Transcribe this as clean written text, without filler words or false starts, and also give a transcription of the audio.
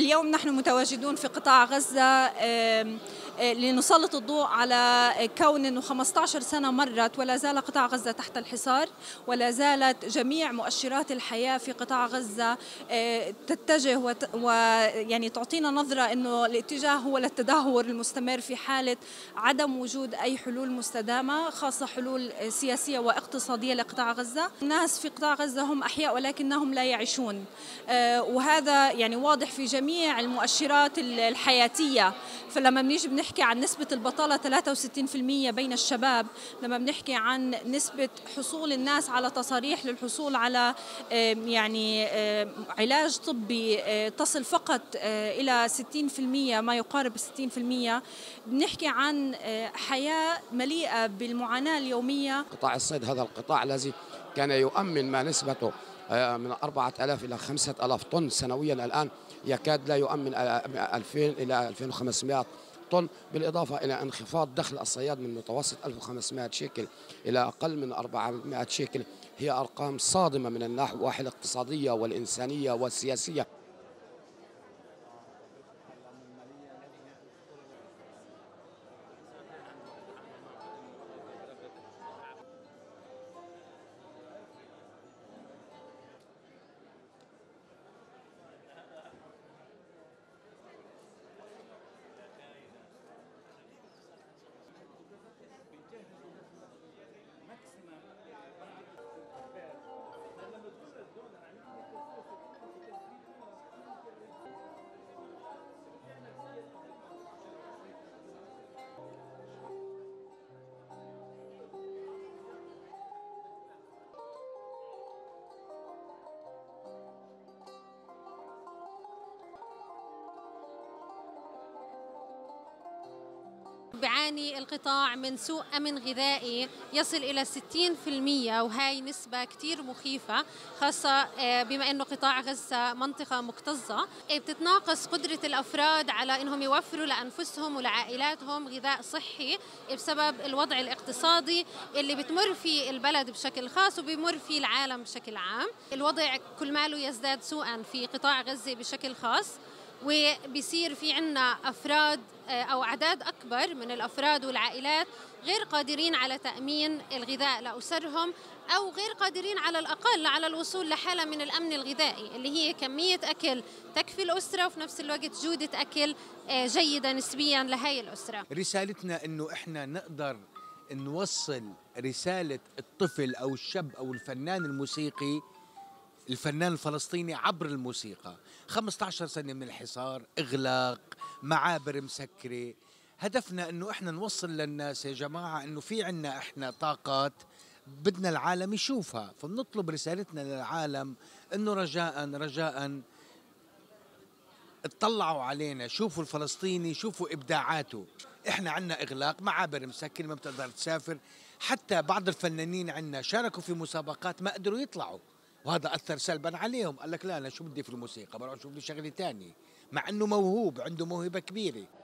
اليوم نحن متواجدون في قطاع غزة لنسلط الضوء على كون أنه 15 سنة مرت ولا زال قطاع غزة تحت الحصار، ولا زالت جميع مؤشرات الحياة في قطاع غزة تتجه ويعني تعطينا نظرة أنه الاتجاه هو للتدهور المستمر في حالة عدم وجود أي حلول مستدامة، خاصة حلول سياسية واقتصادية لقطاع غزة. الناس في قطاع غزة هم أحياء ولكنهم لا يعيشون، وهذا يعني واضح في جميع المؤشرات الحياتية. فلما بنيجي بنحكي عن نسبة البطالة 63% بين الشباب، لما بنحكي عن نسبة حصول الناس على تصاريح للحصول على يعني علاج طبي تصل فقط إلى 60%، ما يقارب 60%، بنحكي عن حياة مليئة بالمعاناة اليومية. قطاع الصيد هذا القطاع الذي كان يؤمن ما نسبته من 4000 إلى 5000 طن سنويا، الآن يكاد لا يؤمن 2000 إلى 2500 طن، بالإضافة إلى انخفاض دخل الصياد من متوسط 1500 شيكل إلى أقل من 400 شيكل. هي أرقام صادمة من الناحية الاقتصادية والإنسانية والسياسية. بيعاني القطاع من سوء أمن غذائي يصل إلى 60%، وهي نسبة كتير مخيفة، خاصة بما أنه قطاع غزة منطقة مكتظة. بتتناقص قدرة الأفراد على أنهم يوفروا لأنفسهم ولعائلاتهم غذاء صحي بسبب الوضع الاقتصادي اللي بتمر فيه البلد بشكل خاص وبيمر فيه العالم بشكل عام. الوضع كل ماله يزداد سوءا في قطاع غزة بشكل خاص، وبيصير في عنا أفراد أو أعداد أكبر من الأفراد والعائلات غير قادرين على تأمين الغذاء لأسرهم، أو غير قادرين على الأقل على الوصول لحالة من الأمن الغذائي اللي هي كمية أكل تكفي الأسرة وفي نفس الوقت جودة أكل جيدة نسبيا لهي الأسرة. رسالتنا إنه إحنا نقدر نوصل رسالة الطفل أو الشاب أو الفنان الموسيقي، الفنان الفلسطيني عبر الموسيقى. 15 سنة من الحصار، إغلاق، معابر مسكرة. هدفنا أنه إحنا نوصل للناس يا جماعة أنه في عنا إحنا طاقات بدنا العالم يشوفها، فبنطلب رسالتنا للعالم أنه رجاءً اطلعوا علينا، شوفوا الفلسطيني، شوفوا إبداعاته. إحنا عنا إغلاق، معابر مسكرة، ما بتقدر تسافر، حتى بعض الفنانين عنا شاركوا في مسابقات ما قدروا يطلعوا، وهذا أثر سلبا عليهم. قال لك لا أنا شو بدي في الموسيقى، بروح شوف لي شغلة ثانية، مع أنه موهوب عنده موهبة كبيرة.